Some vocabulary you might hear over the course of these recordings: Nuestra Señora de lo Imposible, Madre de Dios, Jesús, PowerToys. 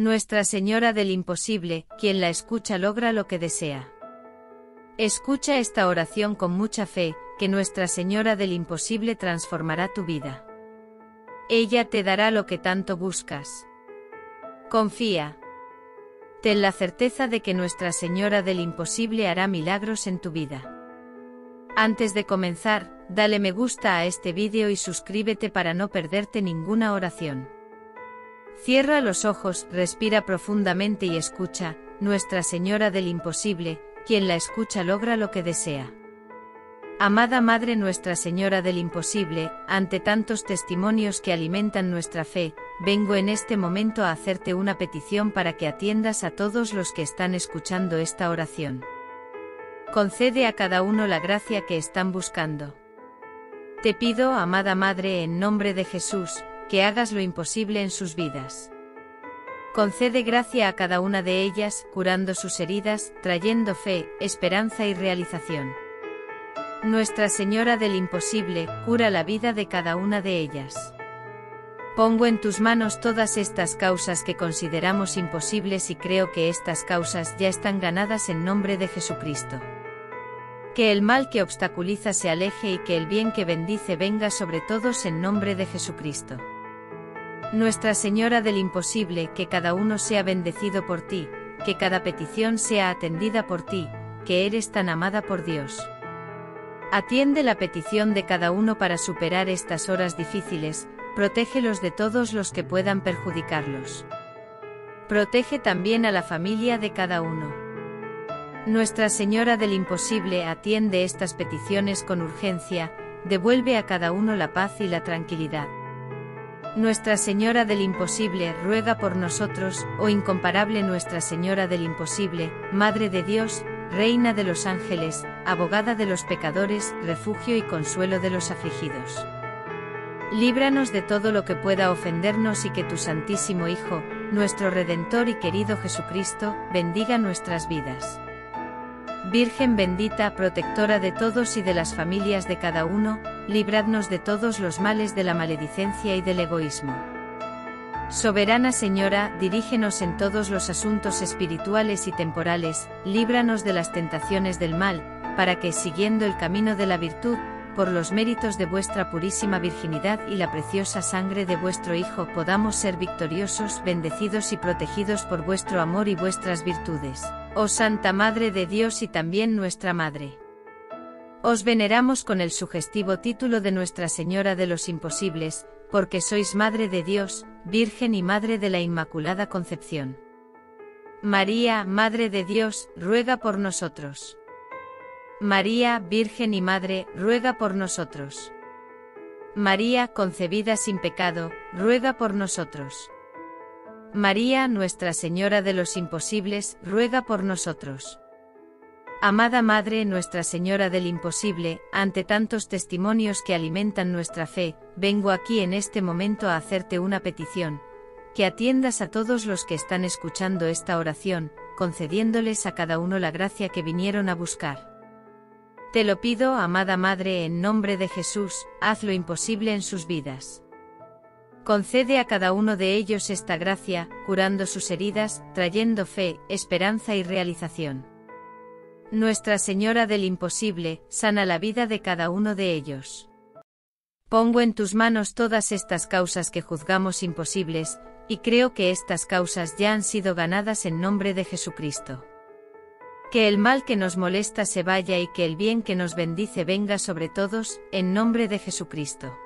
Nuestra Señora del Imposible, quien la escucha logra lo que desea. Escucha esta oración con mucha fe, que Nuestra Señora del Imposible transformará tu vida. Ella te dará lo que tanto buscas. Confía. Ten la certeza de que Nuestra Señora del Imposible hará milagros en tu vida. Antes de comenzar, dale me gusta a este vídeo y suscríbete para no perderte ninguna oración. Cierra los ojos, respira profundamente y escucha, Nuestra Señora del Imposible, quien la escucha logra lo que desea. Amada Madre Nuestra Señora del Imposible, ante tantos testimonios que alimentan nuestra fe, vengo en este momento a hacerte una petición para que atiendas a todos los que están escuchando esta oración. Concede a cada uno la gracia que están buscando. Te pido, amada Madre, en nombre de Jesús, que hagas lo imposible en sus vidas. Concede gracia a cada una de ellas, curando sus heridas, trayendo fe, esperanza y realización. Nuestra Señora del Imposible, cura la vida de cada una de ellas. Pongo en tus manos todas estas causas que consideramos imposibles y creo que estas causas ya están ganadas en nombre de Jesucristo. Que el mal que obstaculiza se aleje y que el bien que bendice venga sobre todos en nombre de Jesucristo. Nuestra Señora del Imposible, que cada uno sea bendecido por ti, que cada petición sea atendida por ti, que eres tan amada por Dios. Atiende la petición de cada uno para superar estas horas difíciles, protégelos de todos los que puedan perjudicarlos. Protege también a la familia de cada uno. Nuestra Señora del Imposible atiende estas peticiones con urgencia, devuelve a cada uno la paz y la tranquilidad. Nuestra Señora del Imposible ruega por nosotros, oh incomparable Nuestra Señora del Imposible, Madre de Dios, Reina de los ángeles, abogada de los pecadores, refugio y consuelo de los afligidos. Líbranos de todo lo que pueda ofendernos y que tu Santísimo Hijo, nuestro Redentor y querido Jesucristo, bendiga nuestras vidas. Virgen bendita, protectora de todos y de las familias de cada uno, líbradnos de todos los males de la maledicencia y del egoísmo. Soberana Señora, dirígenos en todos los asuntos espirituales y temporales, líbranos de las tentaciones del mal, para que, siguiendo el camino de la virtud, por los méritos de vuestra purísima virginidad y la preciosa sangre de vuestro Hijo podamos ser victoriosos, bendecidos y protegidos por vuestro amor y vuestras virtudes. Oh Santa Madre de Dios y también nuestra Madre. Os veneramos con el sugestivo título de Nuestra Señora de los Imposibles, porque sois Madre de Dios, Virgen y Madre de la Inmaculada Concepción. María, Madre de Dios, ruega por nosotros. María, Virgen y Madre, ruega por nosotros. María, concebida sin pecado, ruega por nosotros. María, Nuestra Señora de los Imposibles, ruega por nosotros. Amada Madre Nuestra Señora del Imposible, ante tantos testimonios que alimentan nuestra fe, vengo aquí en este momento a hacerte una petición, que atiendas a todos los que están escuchando esta oración, concediéndoles a cada uno la gracia que vinieron a buscar. Te lo pido, amada Madre, en nombre de Jesús, haz lo imposible en sus vidas. Concede a cada uno de ellos esta gracia, curando sus heridas, trayendo fe, esperanza y realización. Nuestra Señora del Imposible, sana la vida de cada uno de ellos. Pongo en tus manos todas estas causas que juzgamos imposibles, y creo que estas causas ya han sido ganadas en nombre de Jesucristo. Que el mal que nos molesta se vaya y que el bien que nos bendice venga sobre todos, en nombre de Jesucristo.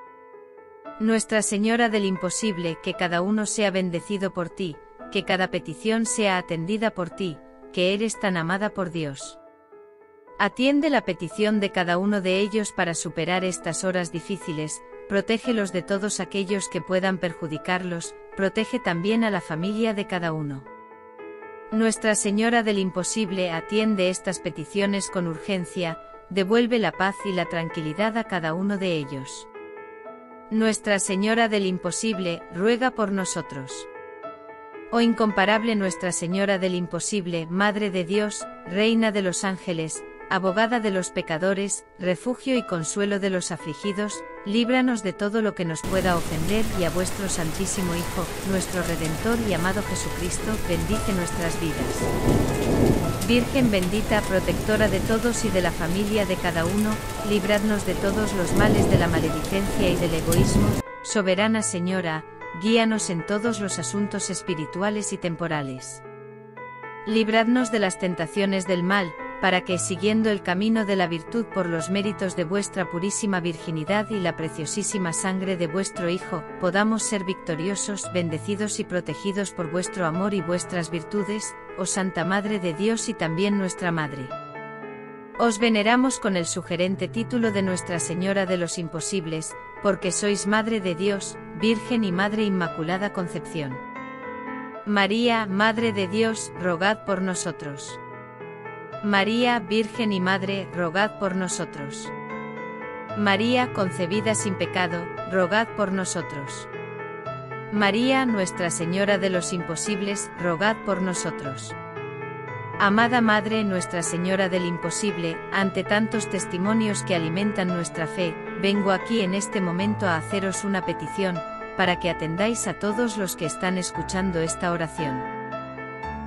Nuestra Señora del Imposible, que cada uno sea bendecido por ti, que cada petición sea atendida por ti, que eres tan amada por Dios. Atiende la petición de cada uno de ellos para superar estas horas difíciles, protégelos de todos aquellos que puedan perjudicarlos, protege también a la familia de cada uno. Nuestra Señora del Imposible atiende estas peticiones con urgencia, devuelve la paz y la tranquilidad a cada uno de ellos. Nuestra Señora del Imposible, ruega por nosotros. Oh incomparable Nuestra Señora del Imposible, Madre de Dios, Reina de los ángeles, abogada de los pecadores, refugio y consuelo de los afligidos, líbranos de todo lo que nos pueda ofender y a vuestro Santísimo Hijo, nuestro Redentor y amado Jesucristo, bendice nuestras vidas. Virgen bendita, protectora de todos y de la familia de cada uno, libradnos de todos los males de la maledicencia y del egoísmo. Soberana Señora, guíanos en todos los asuntos espirituales y temporales. Libradnos de las tentaciones del mal, para que, siguiendo el camino de la virtud por los méritos de vuestra purísima virginidad y la preciosísima sangre de vuestro Hijo, podamos ser victoriosos, bendecidos y protegidos por vuestro amor y vuestras virtudes, oh Santa Madre de Dios y también nuestra Madre. Os veneramos con el sugerente título de Nuestra Señora de los Imposibles, porque sois Madre de Dios, Virgen y Madre Inmaculada Concepción. María, Madre de Dios, rogad por nosotros. María, Virgen y Madre, rogad por nosotros. María, concebida sin pecado, rogad por nosotros. María, Nuestra Señora de los Imposibles, rogad por nosotros. Amada Madre Nuestra Señora del Imposible, ante tantos testimonios que alimentan nuestra fe, vengo aquí en este momento a haceros una petición, para que atendáis a todos los que están escuchando esta oración.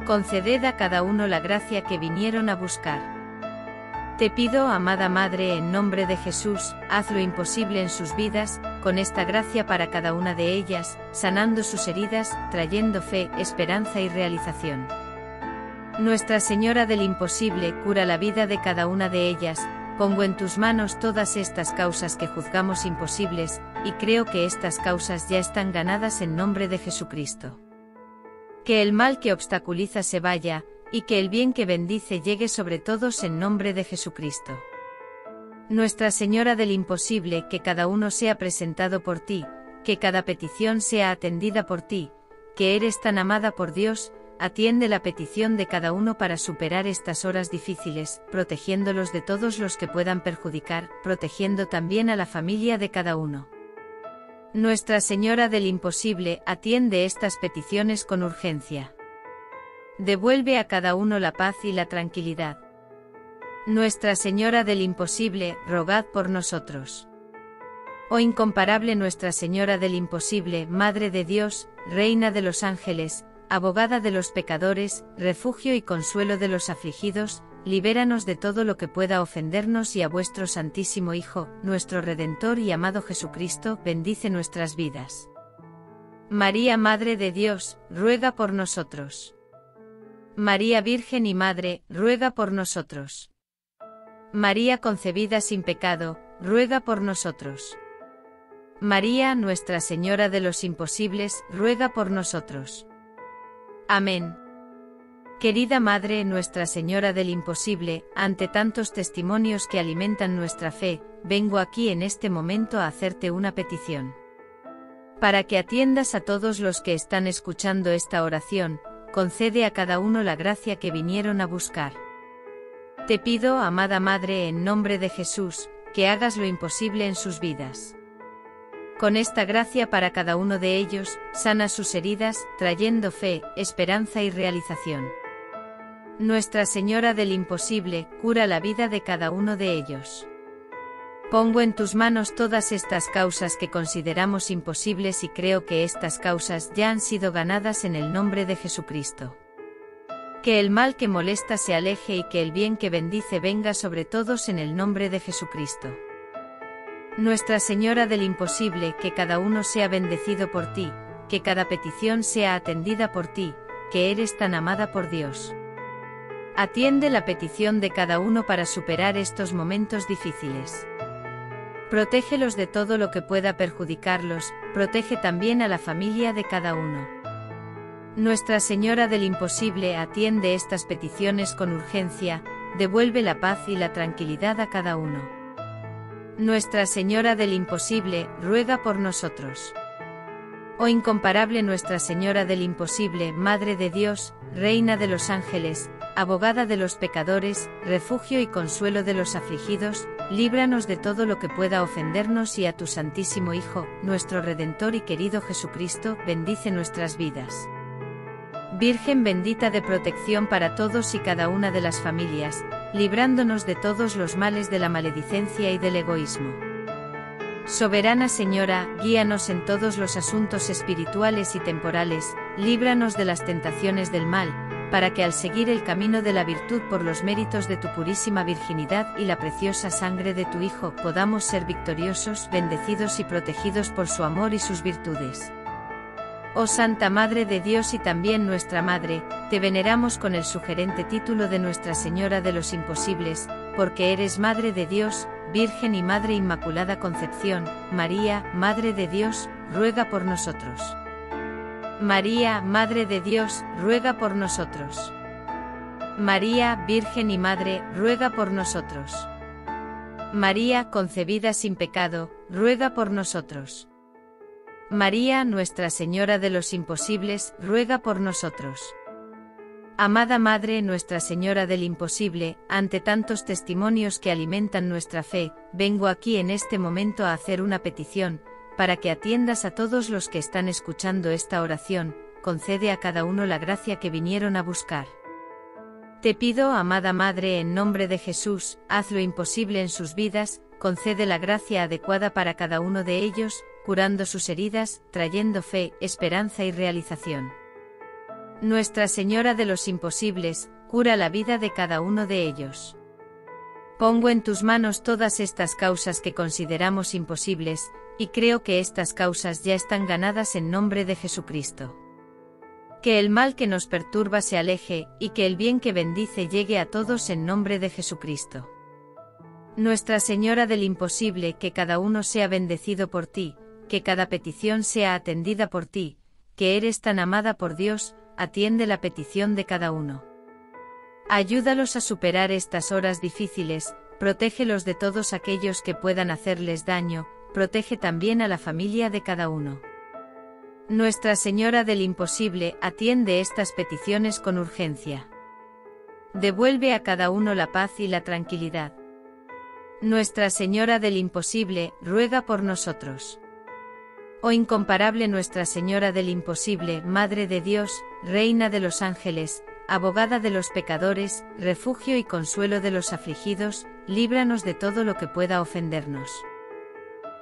Conceded a cada uno la gracia que vinieron a buscar. Te pido, amada Madre, en nombre de Jesús, haz lo imposible en sus vidas, con esta gracia para cada una de ellas, sanando sus heridas, trayendo fe, esperanza y realización. Nuestra Señora del Imposible, cura la vida de cada una de ellas. Pongo en tus manos todas estas causas que juzgamos imposibles, y creo que estas causas ya están ganadas en nombre de Jesucristo. Que el mal que obstaculiza se vaya, y que el bien que bendice llegue sobre todos en nombre de Jesucristo. Nuestra Señora del Imposible, que cada uno sea presentado por ti, que cada petición sea atendida por ti, que eres tan amada por Dios, atiende la petición de cada uno para superar estas horas difíciles, protegiéndolos de todos los que puedan perjudicar, protegiendo también a la familia de cada uno. Nuestra Señora del Imposible, atiende estas peticiones con urgencia. Devuelve a cada uno la paz y la tranquilidad. Nuestra Señora del Imposible, rogad por nosotros. Oh incomparable Nuestra Señora del Imposible, Madre de Dios, Reina de los Ángeles, abogada de los pecadores, refugio y consuelo de los afligidos, libéranos de todo lo que pueda ofendernos y a vuestro Santísimo Hijo, nuestro Redentor y amado Jesucristo, bendice nuestras vidas. María Madre de Dios, ruega por nosotros. María Virgen y Madre, ruega por nosotros. María concebida sin pecado, ruega por nosotros. María Nuestra Señora de los Imposibles, ruega por nosotros. Amén. Querida Madre Nuestra Señora del Imposible, ante tantos testimonios que alimentan nuestra fe, vengo aquí en este momento a hacerte una petición. Para que atiendas a todos los que están escuchando esta oración, concede a cada uno la gracia que vinieron a buscar. Te pido, amada Madre, en nombre de Jesús, que hagas lo imposible en sus vidas. Con esta gracia para cada uno de ellos, sana sus heridas, trayendo fe, esperanza y realización. Nuestra Señora del Imposible, cura la vida de cada uno de ellos. Pongo en tus manos todas estas causas que consideramos imposibles y creo que estas causas ya han sido ganadas en el nombre de Jesucristo. Que el mal que molesta se aleje y que el bien que bendice venga sobre todos en el nombre de Jesucristo. Nuestra Señora del Imposible, que cada uno sea bendecido por ti, que cada petición sea atendida por ti, que eres tan amada por Dios. Atiende la petición de cada uno para superar estos momentos difíciles. Protégelos de todo lo que pueda perjudicarlos, protege también a la familia de cada uno. Nuestra Señora del Imposible, atiende estas peticiones con urgencia, devuelve la paz y la tranquilidad a cada uno. Nuestra Señora del Imposible, ruega por nosotros. Oh incomparable Nuestra Señora del Imposible, Madre de Dios, Reina de los Ángeles, abogada de los pecadores, refugio y consuelo de los afligidos, líbranos de todo lo que pueda ofendernos y a tu Santísimo Hijo, nuestro Redentor y querido Jesucristo, bendice nuestras vidas. Virgen bendita de protección para todos y cada una de las familias, librándonos de todos los males de la maledicencia y del egoísmo. Soberana Señora, guíanos en todos los asuntos espirituales y temporales, líbranos de las tentaciones del mal, para que al seguir el camino de la virtud por los méritos de tu purísima virginidad y la preciosa sangre de tu Hijo, podamos ser victoriosos, bendecidos y protegidos por su amor y sus virtudes. Oh Santa Madre de Dios y también nuestra Madre, te veneramos con el sugerente título de Nuestra Señora de los Imposibles, porque eres Madre de Dios, Virgen y Madre Inmaculada Concepción. María, Madre de Dios, ruega por nosotros. María, Madre de Dios, ruega por nosotros. María, Virgen y Madre, ruega por nosotros. María, concebida sin pecado, ruega por nosotros. María, Nuestra Señora de los Imposibles, ruega por nosotros. Amada Madre Nuestra Señora del Imposible, ante tantos testimonios que alimentan nuestra fe, vengo aquí en este momento a hacer una petición, para que atiendas a todos los que están escuchando esta oración. Concede a cada uno la gracia que vinieron a buscar. Te pido, amada Madre, en nombre de Jesús, haz lo imposible en sus vidas, concede la gracia adecuada para cada uno de ellos, curando sus heridas, trayendo fe, esperanza y realización. Nuestra Señora de los Imposibles, cura la vida de cada uno de ellos. Pongo en tus manos todas estas causas que consideramos imposibles, y creo que estas causas ya están ganadas en nombre de Jesucristo. Que el mal que nos perturba se aleje, y que el bien que bendice llegue a todos en nombre de Jesucristo. Nuestra Señora del Imposible, que cada uno sea bendecido por ti, que cada petición sea atendida por ti, que eres tan amada por Dios, atiende la petición de cada uno. Ayúdalos a superar estas horas difíciles, protégelos de todos aquellos que puedan hacerles daño, protege también a la familia de cada uno. Nuestra Señora del Imposible, atiende estas peticiones con urgencia. Devuelve a cada uno la paz y la tranquilidad. Nuestra Señora del Imposible, ruega por nosotros. Oh incomparable Nuestra Señora del Imposible, Madre de Dios, Reina de los Ángeles, abogada de los pecadores, refugio y consuelo de los afligidos, líbranos de todo lo que pueda ofendernos.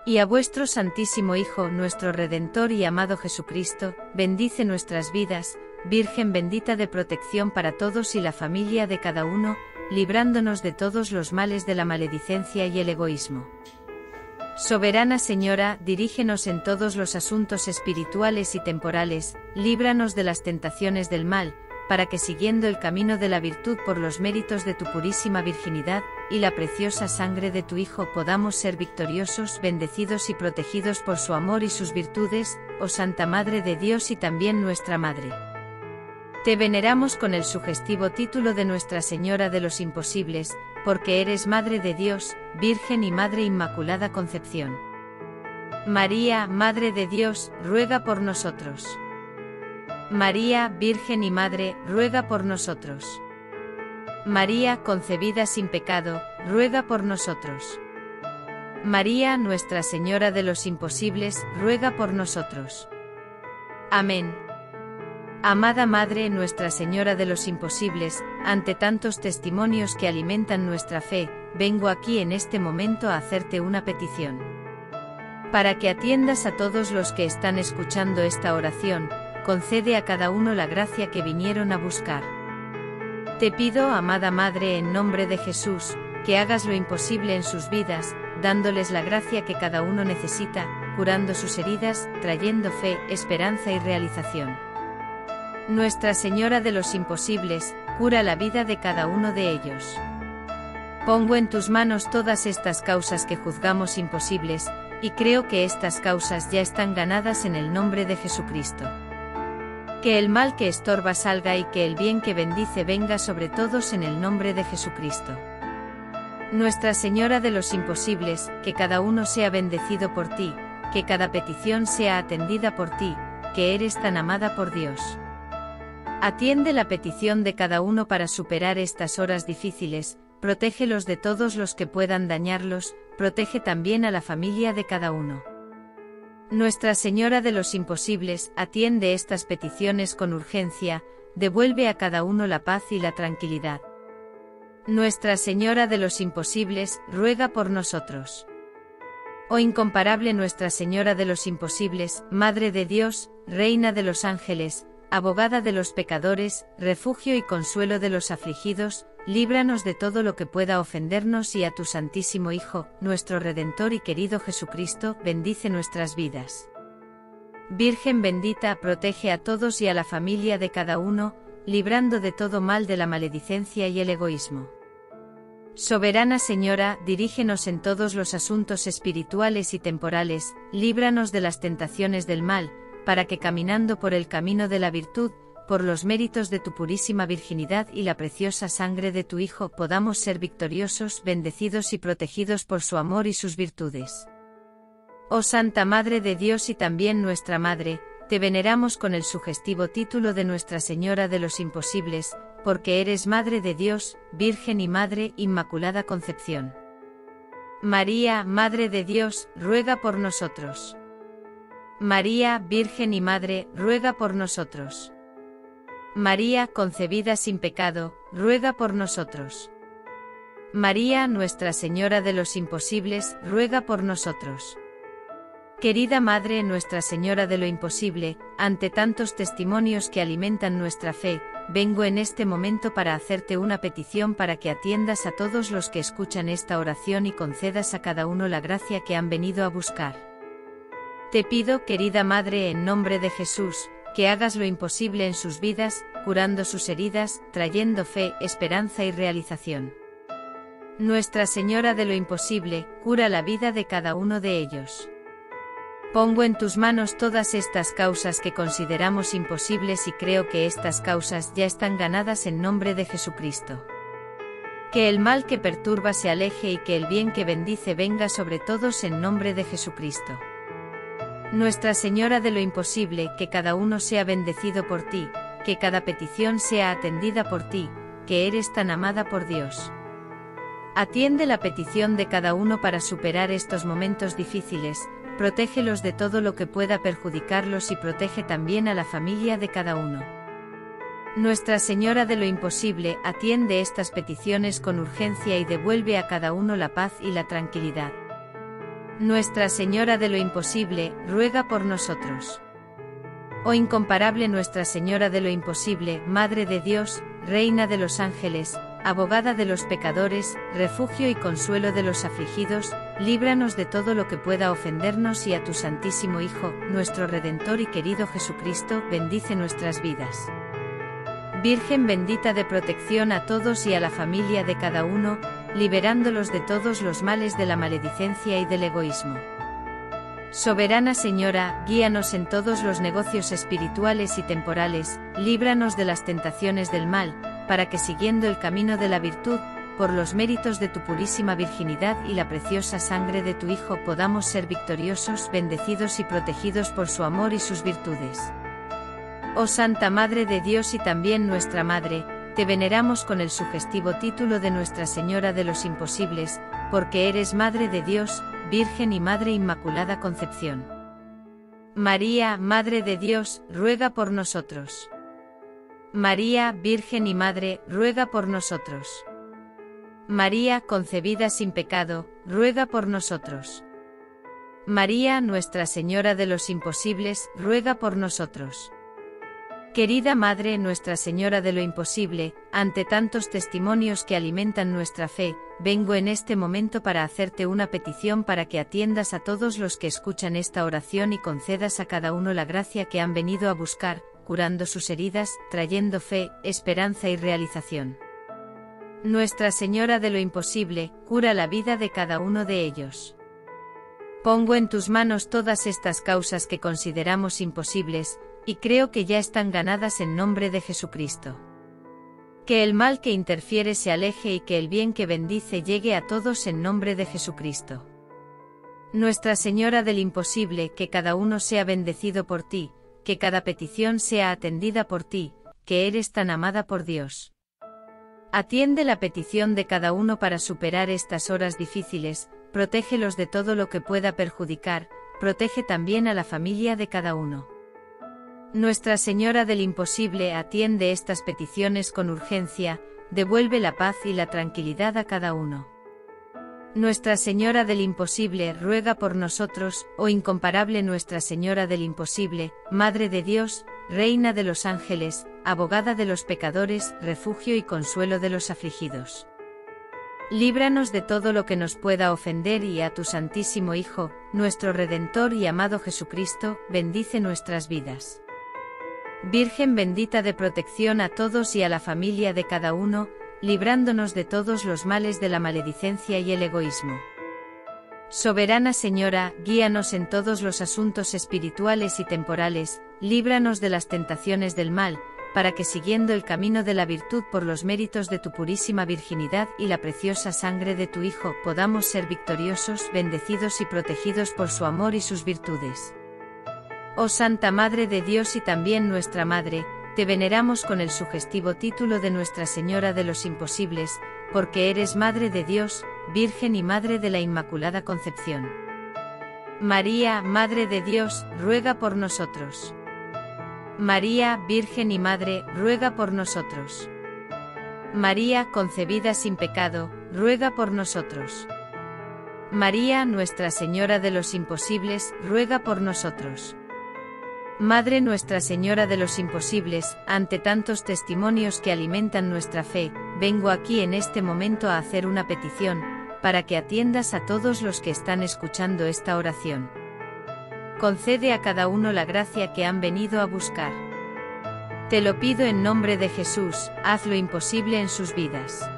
Y a vuestro Santísimo Hijo, nuestro Redentor y amado Jesucristo, bendice nuestras vidas, Virgen bendita de protección para todos y la familia de cada uno, librándonos de todos los males de la maledicencia y el egoísmo. Soberana Señora, dirígenos en todos los asuntos espirituales y temporales, líbranos de las tentaciones del mal, para que siguiendo el camino de la virtud por los méritos de tu purísima virginidad, y la preciosa sangre de tu Hijo, podamos ser victoriosos, bendecidos y protegidos por su amor y sus virtudes. Oh Santa Madre de Dios y también nuestra Madre, te veneramos con el sugestivo título de Nuestra Señora de los Imposibles, porque eres Madre de Dios, Virgen y Madre Inmaculada Concepción. María, Madre de Dios, ruega por nosotros. María, Virgen y Madre, ruega por nosotros. María, concebida sin pecado, ruega por nosotros. María, Nuestra Señora de los Imposibles, ruega por nosotros. Amén. Amada Madre Nuestra Señora de los Imposibles, ante tantos testimonios que alimentan nuestra fe, vengo aquí en este momento a hacerte una petición. Para que atiendas a todos los que están escuchando esta oración, concede a cada uno la gracia que vinieron a buscar. Te pido, amada Madre, en nombre de Jesús, que hagas lo imposible en sus vidas, dándoles la gracia que cada uno necesita, curando sus heridas, trayendo fe, esperanza y realización. Nuestra Señora de los Imposibles, cura la vida de cada uno de ellos. Pongo en tus manos todas estas causas que juzgamos imposibles, y creo que estas causas ya están ganadas en el nombre de Jesucristo. Que el mal que estorba salga y que el bien que bendice venga sobre todos en el nombre de Jesucristo. Nuestra Señora de los Imposibles, que cada uno sea bendecido por ti, que cada petición sea atendida por ti, que eres tan amada por Dios. Atiende la petición de cada uno para superar estas horas difíciles, protégelos de todos los que puedan dañarlos, protege también a la familia de cada uno. Nuestra Señora de los Imposibles, atiende estas peticiones con urgencia, devuelve a cada uno la paz y la tranquilidad. Nuestra Señora de los Imposibles, ruega por nosotros. Oh incomparable Nuestra Señora de los Imposibles, Madre de Dios, Reina de los Ángeles, Abogada de los pecadores, refugio y consuelo de los afligidos, líbranos de todo lo que pueda ofendernos y a tu Santísimo Hijo, nuestro Redentor y querido Jesucristo, bendice nuestras vidas. Virgen bendita, protege a todos y a la familia de cada uno, librando de todo mal de la maledicencia y el egoísmo. Soberana Señora, dirígenos en todos los asuntos espirituales y temporales, líbranos de las tentaciones del mal, para que caminando por el camino de la virtud, por los méritos de tu purísima virginidad y la preciosa sangre de tu Hijo, podamos ser victoriosos, bendecidos y protegidos por su amor y sus virtudes. Oh Santa Madre de Dios y también nuestra Madre, te veneramos con el sugestivo título de Nuestra Señora de los Imposibles, porque eres Madre de Dios, Virgen y Madre Inmaculada Concepción. María, Madre de Dios, ruega por nosotros. María, Virgen y Madre, ruega por nosotros. María, concebida sin pecado, ruega por nosotros. María, Nuestra Señora de los Imposibles, ruega por nosotros. Querida Madre Nuestra Señora de lo Imposible, ante tantos testimonios que alimentan nuestra fe, vengo en este momento para hacerte una petición para que atiendas a todos los que escuchan esta oración y concedas a cada uno la gracia que han venido a buscar. Te pido, querida Madre, en nombre de Jesús, que hagas lo imposible en sus vidas, curando sus heridas, trayendo fe, esperanza y realización. Nuestra Señora de lo Imposible, cura la vida de cada uno de ellos. Pongo en tus manos todas estas causas que consideramos imposibles y creo que estas causas ya están ganadas en nombre de Jesucristo. Que el mal que perturba se aleje y que el bien que bendice venga sobre todos en nombre de Jesucristo. Nuestra Señora de lo Imposible, que cada uno sea bendecido por ti, que cada petición sea atendida por ti, que eres tan amada por Dios. Atiende la petición de cada uno para superar estos momentos difíciles, protégelos de todo lo que pueda perjudicarlos y protege también a la familia de cada uno. Nuestra Señora de lo Imposible, atiende estas peticiones con urgencia y devuelve a cada uno la paz y la tranquilidad. Nuestra Señora de lo Imposible, ruega por nosotros. Oh incomparable Nuestra Señora de lo Imposible, Madre de Dios, Reina de los Ángeles, Abogada de los pecadores, refugio y consuelo de los afligidos, líbranos de todo lo que pueda ofendernos y a tu Santísimo Hijo, nuestro Redentor y querido Jesucristo, bendice nuestras vidas. Virgen bendita, de protección a todos y a la familia de cada uno, liberándolos de todos los males de la maledicencia y del egoísmo. Soberana Señora, guíanos en todos los negocios espirituales y temporales, líbranos de las tentaciones del mal, para que siguiendo el camino de la virtud, por los méritos de tu purísima virginidad y la preciosa sangre de tu Hijo, podamos ser victoriosos, bendecidos y protegidos por su amor y sus virtudes. Oh Santa Madre de Dios y también nuestra Madre, te veneramos con el sugestivo título de Nuestra Señora de los Imposibles, porque eres Madre de Dios, Virgen y Madre Inmaculada Concepción. María, Madre de Dios, ruega por nosotros. María, Virgen y Madre, ruega por nosotros. María, concebida sin pecado, ruega por nosotros. María, Nuestra Señora de los Imposibles, ruega por nosotros. Querida Madre Nuestra Señora de lo Imposible, ante tantos testimonios que alimentan nuestra fe, vengo en este momento para hacerte una petición para que atiendas a todos los que escuchan esta oración y concedas a cada uno la gracia que han venido a buscar, curando sus heridas, trayendo fe, esperanza y realización. Nuestra Señora de lo Imposible, cura la vida de cada uno de ellos. Pongo en tus manos todas estas causas que consideramos imposibles, y creo que ya están ganadas en nombre de Jesucristo. Que el mal que interfiere se aleje y que el bien que bendice llegue a todos en nombre de Jesucristo. Nuestra Señora del Imposible, que cada uno sea bendecido por ti, que cada petición sea atendida por ti, que eres tan amada por Dios. Atiende la petición de cada uno para superar estas horas difíciles, protégelos de todo lo que pueda perjudicar, protege también a la familia de cada uno. Nuestra Señora del Imposible, atiende estas peticiones con urgencia, devuelve la paz y la tranquilidad a cada uno. Nuestra Señora del Imposible, ruega por nosotros, oh incomparable Nuestra Señora del Imposible, Madre de Dios, Reina de los ángeles, abogada de los pecadores, refugio y consuelo de los afligidos. Líbranos de todo lo que nos pueda ofender y a tu Santísimo Hijo, nuestro Redentor y amado Jesucristo, bendice nuestras vidas. Virgen bendita de protección a todos y a la familia de cada uno, librándonos de todos los males de la maledicencia y el egoísmo. Soberana Señora, guíanos en todos los asuntos espirituales y temporales, líbranos de las tentaciones del mal, para que siguiendo el camino de la virtud por los méritos de tu purísima virginidad y la preciosa sangre de tu Hijo, podamos ser victoriosos, bendecidos y protegidos por su amor y sus virtudes. Oh Santa Madre de Dios y también nuestra Madre, te veneramos con el sugestivo título de Nuestra Señora de los Imposibles, porque eres Madre de Dios, Virgen y Madre de la Inmaculada Concepción. María, Madre de Dios, ruega por nosotros. María, Virgen y Madre, ruega por nosotros. María, concebida sin pecado, ruega por nosotros. María, Nuestra Señora de los Imposibles, ruega por nosotros. Madre Nuestra Señora de los Imposibles, ante tantos testimonios que alimentan nuestra fe, vengo aquí en este momento a hacer una petición, para que atiendas a todos los que están escuchando esta oración. Concede a cada uno la gracia que han venido a buscar. Te lo pido en nombre de Jesús, haz lo imposible en sus vidas.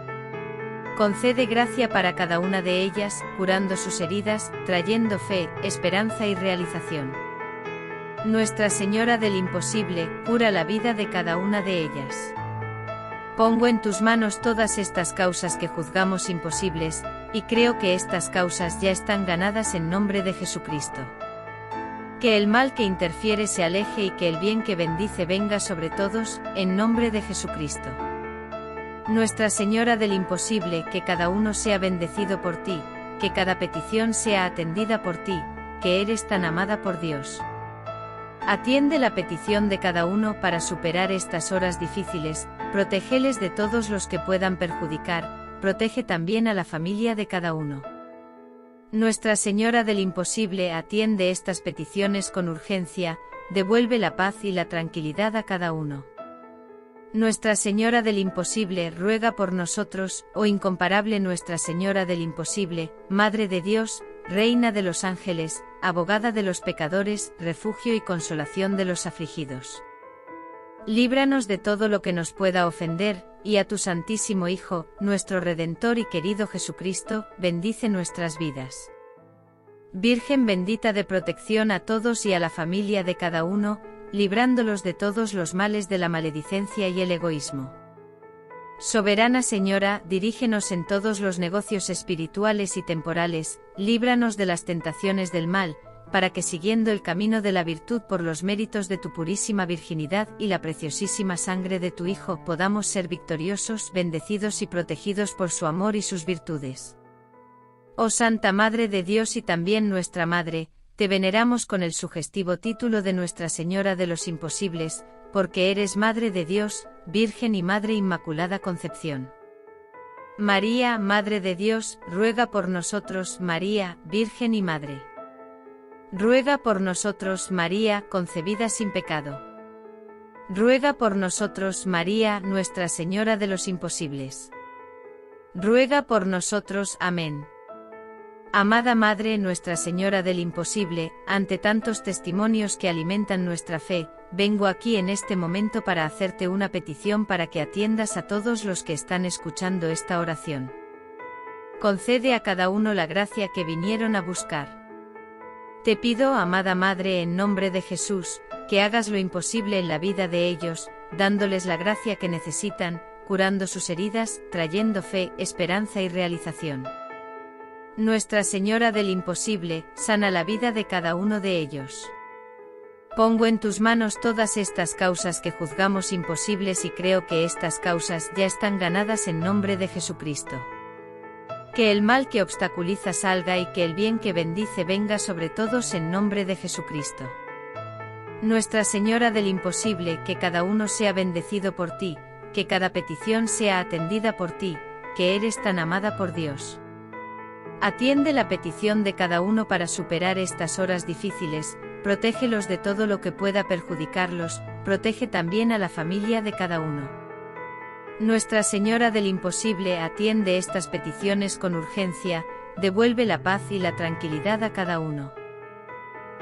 Concede gracia para cada una de ellas, curando sus heridas, trayendo fe, esperanza y realización. Nuestra Señora del Imposible, cura la vida de cada una de ellas. Pongo en tus manos todas estas causas que juzgamos imposibles, y creo que estas causas ya están ganadas en nombre de Jesucristo. Que el mal que interfiere se aleje y que el bien que bendice venga sobre todos, en nombre de Jesucristo. Nuestra Señora del Imposible, que cada uno sea bendecido por ti, que cada petición sea atendida por ti, que eres tan amada por Dios. Atiende la petición de cada uno para superar estas horas difíciles, protégeles de todos los que puedan perjudicar, protege también a la familia de cada uno. Nuestra Señora del Imposible, atiende estas peticiones con urgencia, devuelve la paz y la tranquilidad a cada uno. Nuestra Señora del Imposible, ruega por nosotros, oh incomparable Nuestra Señora del Imposible, Madre de Dios, Reina de los ángeles, abogada de los pecadores, refugio y consolación de los afligidos. Líbranos de todo lo que nos pueda ofender, y a tu Santísimo Hijo, nuestro Redentor y querido Jesucristo, bendice nuestras vidas. Virgen bendita de protección a todos y a la familia de cada uno, librándolos de todos los males de la maledicencia y el egoísmo. Soberana Señora, dirígenos en todos los negocios espirituales y temporales, líbranos de las tentaciones del mal, para que siguiendo el camino de la virtud por los méritos de tu purísima virginidad y la preciosísima sangre de tu Hijo, podamos ser victoriosos, bendecidos y protegidos por su amor y sus virtudes. Oh Santa Madre de Dios y también nuestra Madre, te veneramos con el sugestivo título de Nuestra Señora de los Imposibles, porque eres Madre de Dios, Virgen y Madre Inmaculada Concepción. María, Madre de Dios, ruega por nosotros. María, Virgen y Madre, ruega por nosotros. María, concebida sin pecado, ruega por nosotros. María, Nuestra Señora de los Imposibles, ruega por nosotros. Amén. Amada Madre Nuestra Señora del Imposible, ante tantos testimonios que alimentan nuestra fe, vengo aquí en este momento para hacerte una petición para que atiendas a todos los que están escuchando esta oración. Concede a cada uno la gracia que vinieron a buscar. Te pido, amada Madre, en nombre de Jesús, que hagas lo imposible en la vida de ellos, dándoles la gracia que necesitan, curando sus heridas, trayendo fe, esperanza y realización. Nuestra Señora del Imposible, sana la vida de cada uno de ellos. Pongo en tus manos todas estas causas que juzgamos imposibles y creo que estas causas ya están ganadas en nombre de Jesucristo. Que el mal que obstaculiza salga y que el bien que bendice venga sobre todos en nombre de Jesucristo. Nuestra Señora del Imposible, que cada uno sea bendecido por ti, que cada petición sea atendida por ti, que eres tan amada por Dios. Atiende la petición de cada uno para superar estas horas difíciles, protégelos de todo lo que pueda perjudicarlos, protege también a la familia de cada uno. Nuestra Señora del Imposible atiende estas peticiones con urgencia, devuelve la paz y la tranquilidad a cada uno.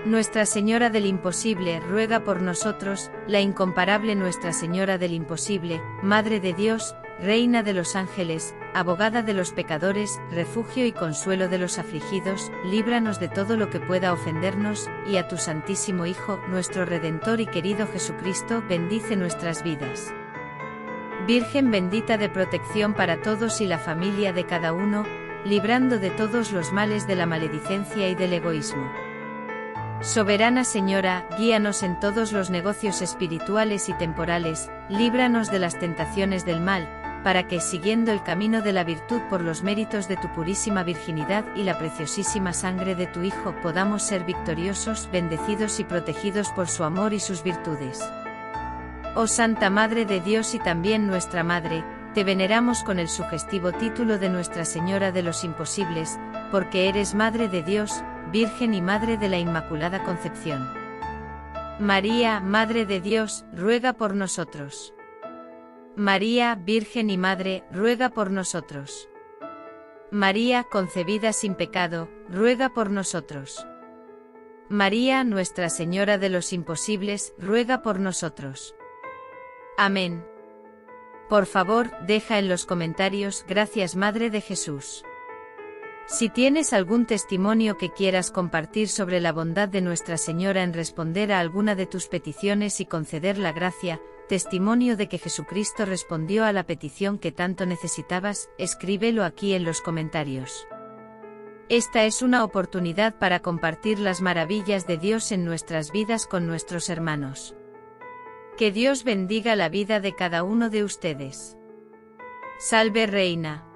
Nuestra Señora del Imposible ruega por nosotros, la incomparable Nuestra Señora del Imposible, Madre de Dios, Reina de los ángeles, abogada de los pecadores, refugio y consuelo de los afligidos, líbranos de todo lo que pueda ofendernos, y a tu Santísimo Hijo, nuestro Redentor y querido Jesucristo, bendice nuestras vidas. Virgen bendita de protección para todos y la familia de cada uno, librando de todos los males de la maledicencia y del egoísmo. Soberana Señora, guíanos en todos los negocios espirituales y temporales, líbranos de las tentaciones del mal, para que, siguiendo el camino de la virtud por los méritos de tu purísima virginidad y la preciosísima sangre de tu Hijo, podamos ser victoriosos, bendecidos y protegidos por su amor y sus virtudes. Oh Santa Madre de Dios y también nuestra Madre, te veneramos con el sugestivo título de Nuestra Señora de los Imposibles, porque eres Madre de Dios, Virgen y Madre de la Inmaculada Concepción. María, Madre de Dios, ruega por nosotros. María, Virgen y Madre, ruega por nosotros. María, concebida sin pecado, ruega por nosotros. María, Nuestra Señora de los Imposibles, ruega por nosotros. Amén. Por favor, deja en los comentarios "Gracias, Madre de Jesús". Si tienes algún testimonio que quieras compartir sobre la bondad de Nuestra Señora en responder a alguna de tus peticiones y conceder la gracia, testimonio de que Jesucristo respondió a la petición que tanto necesitabas, escríbelo aquí en los comentarios. Esta es una oportunidad para compartir las maravillas de Dios en nuestras vidas con nuestros hermanos. Que Dios bendiga la vida de cada uno de ustedes. Salve Reina.